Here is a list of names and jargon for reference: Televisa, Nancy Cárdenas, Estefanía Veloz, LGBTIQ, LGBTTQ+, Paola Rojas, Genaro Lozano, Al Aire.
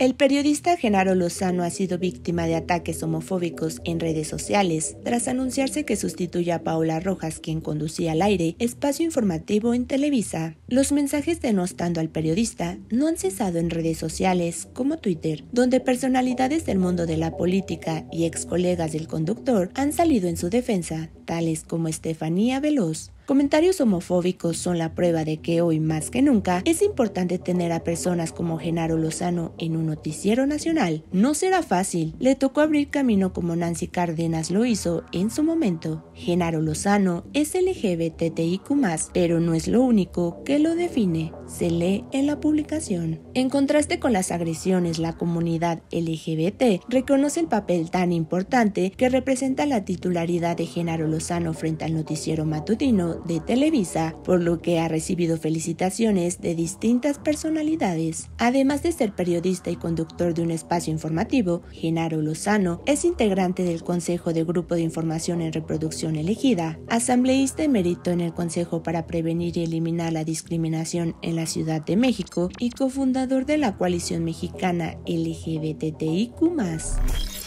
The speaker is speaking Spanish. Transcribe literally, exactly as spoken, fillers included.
El periodista Genaro Lozano ha sido víctima de ataques homofóbicos en redes sociales tras anunciarse que sustituye a Paola Rojas, quien conducía al aire espacio informativo en Televisa. Los mensajes denostando al periodista no han cesado en redes sociales como Twitter, donde personalidades del mundo de la política y ex colegas del conductor han salido en su defensa, tales como Estefanía Veloz. Comentarios homofóbicos son la prueba de que hoy más que nunca es importante tener a personas como Genaro Lozano en un noticiero nacional. No será fácil, le tocó abrir camino como Nancy Cárdenas lo hizo en su momento. Genaro Lozano es L G B T I Q más, pero no es lo único que lo define, se lee en la publicación. En contraste con las agresiones, la comunidad L G B T reconoce el papel tan importante que representa la titularidad de Genaro Lozano frente al noticiero matutino de Televisa, por lo que ha recibido felicitaciones de distintas personalidades. Además de ser periodista y conductor de un espacio informativo, Genaro Lozano es integrante del Consejo de Grupo de Información en Reproducción Elegida, asambleísta emérito en el Consejo para Prevenir y Eliminar la Discriminación en la Ciudad de México y cofundador de la Coalición Mexicana L G B T I Q más.